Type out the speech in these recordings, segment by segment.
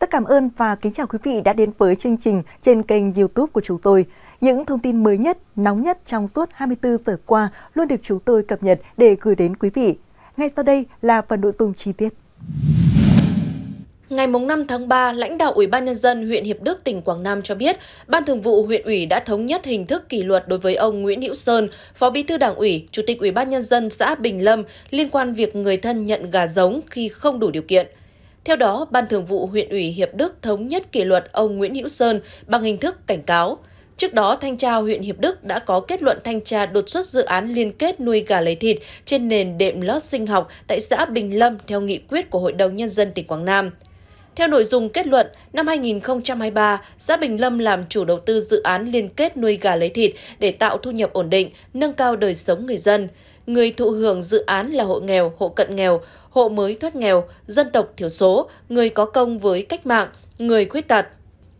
Rất cảm ơn và kính chào quý vị đã đến với chương trình trên kênh YouTube của chúng tôi. Những thông tin mới nhất, nóng nhất trong suốt 24 giờ qua luôn được chúng tôi cập nhật để gửi đến quý vị. Ngay sau đây là phần nội dung chi tiết. Ngày 5 tháng 3, lãnh đạo Ủy ban Nhân dân huyện Hiệp Đức, tỉnh Quảng Nam cho biết, Ban Thường vụ huyện ủy đã thống nhất hình thức kỷ luật đối với ông Nguyễn Hữu Sơn, Phó Bí thư Đảng ủy, Chủ tịch Ủy ban Nhân dân xã Bình Lâm liên quan việc người thân nhận gà giống khi không đủ điều kiện. Theo đó, Ban Thường vụ huyện ủy Hiệp Đức thống nhất kỷ luật ông Nguyễn Hữu Sơn bằng hình thức cảnh cáo. Trước đó, Thanh tra huyện Hiệp Đức đã có kết luận thanh tra đột xuất dự án liên kết nuôi gà lấy thịt trên nền đệm lót sinh học tại xã Bình Lâm theo nghị quyết của Hội đồng Nhân dân tỉnh Quảng Nam. Theo nội dung kết luận, năm 2023, xã Bình Lâm làm chủ đầu tư dự án liên kết nuôi gà lấy thịt để tạo thu nhập ổn định, nâng cao đời sống người dân. Người thụ hưởng dự án là hộ nghèo, hộ cận nghèo, hộ mới thoát nghèo, dân tộc thiểu số, người có công với cách mạng, người khuyết tật.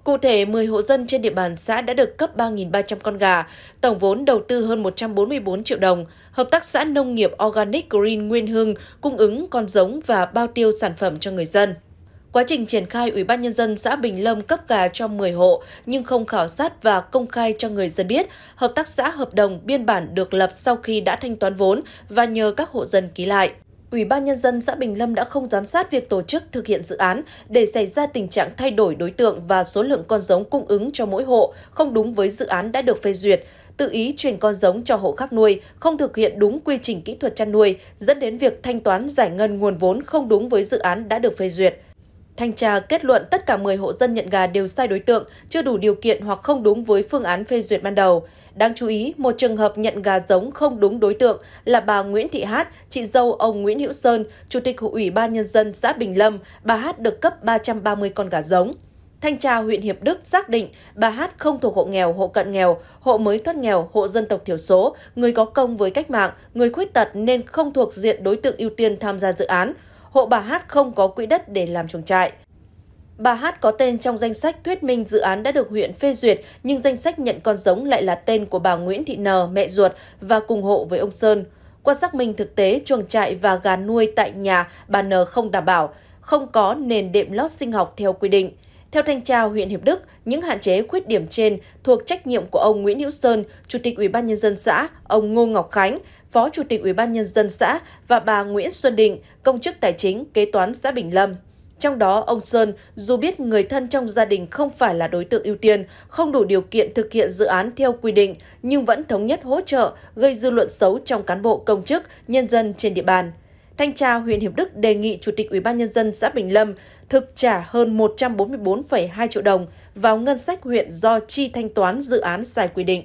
Cụ thể, 10 hộ dân trên địa bàn xã đã được cấp 3.300 con gà, tổng vốn đầu tư hơn 144 triệu đồng. Hợp tác xã nông nghiệp Organic Green Nguyên Hương cung ứng con giống và bao tiêu sản phẩm cho người dân. Quá trình triển khai, Ủy ban Nhân dân xã Bình Lâm cấp gà cho 10 hộ nhưng không khảo sát và công khai cho người dân biết. Hợp tác xã hợp đồng biên bản được lập sau khi đã thanh toán vốn và nhờ các hộ dân ký lại. Ủy ban Nhân dân xã Bình Lâm đã không giám sát việc tổ chức thực hiện dự án để xảy ra tình trạng thay đổi đối tượng và số lượng con giống cung ứng cho mỗi hộ không đúng với dự án đã được phê duyệt, tự ý chuyển con giống cho hộ khác nuôi, không thực hiện đúng quy trình kỹ thuật chăn nuôi, dẫn đến việc thanh toán giải ngân nguồn vốn không đúng với dự án đã được phê duyệt. Thanh tra kết luận tất cả 10 hộ dân nhận gà đều sai đối tượng, chưa đủ điều kiện hoặc không đúng với phương án phê duyệt ban đầu. Đáng chú ý, một trường hợp nhận gà giống không đúng đối tượng là bà Nguyễn Thị Hát, chị dâu ông Nguyễn Hữu Sơn, Chủ tịch Ủy ban Nhân dân xã Bình Lâm. Bà Hát được cấp 330 con gà giống. Thanh tra huyện Hiệp Đức xác định bà Hát không thuộc hộ nghèo, hộ cận nghèo, hộ mới thoát nghèo, hộ dân tộc thiểu số, người có công với cách mạng, người khuyết tật nên không thuộc diện đối tượng ưu tiên tham gia dự án. Hộ bà Hát không có quỹ đất để làm chuồng trại. Bà Hát có tên trong danh sách thuyết minh dự án đã được huyện phê duyệt, nhưng danh sách nhận con giống lại là tên của bà Nguyễn Thị N, mẹ ruột, và cùng hộ với ông Sơn. Qua xác minh thực tế, chuồng trại và gà nuôi tại nhà bà N không đảm bảo, không có nền đệm lót sinh học theo quy định. Theo thanh tra huyện Hiệp Đức, những hạn chế khuyết điểm trên thuộc trách nhiệm của ông Nguyễn Hữu Sơn, Chủ tịch Ủy ban Nhân dân xã, ông Ngô Ngọc Khánh, Phó Chủ tịch Ủy ban Nhân dân xã và bà Nguyễn Xuân Định, công chức tài chính, kế toán xã Bình Lâm. Trong đó, ông Sơn, dù biết người thân trong gia đình không phải là đối tượng ưu tiên, không đủ điều kiện thực hiện dự án theo quy định, nhưng vẫn thống nhất hỗ trợ, gây dư luận xấu trong cán bộ, công chức, nhân dân trên địa bàn. Thanh tra huyện Hiệp Đức đề nghị Chủ tịch Ủy ban Nhân dân xã Bình Lâm thực trả hơn 144,2 triệu đồng vào ngân sách huyện do chi thanh toán dự án sai quy định.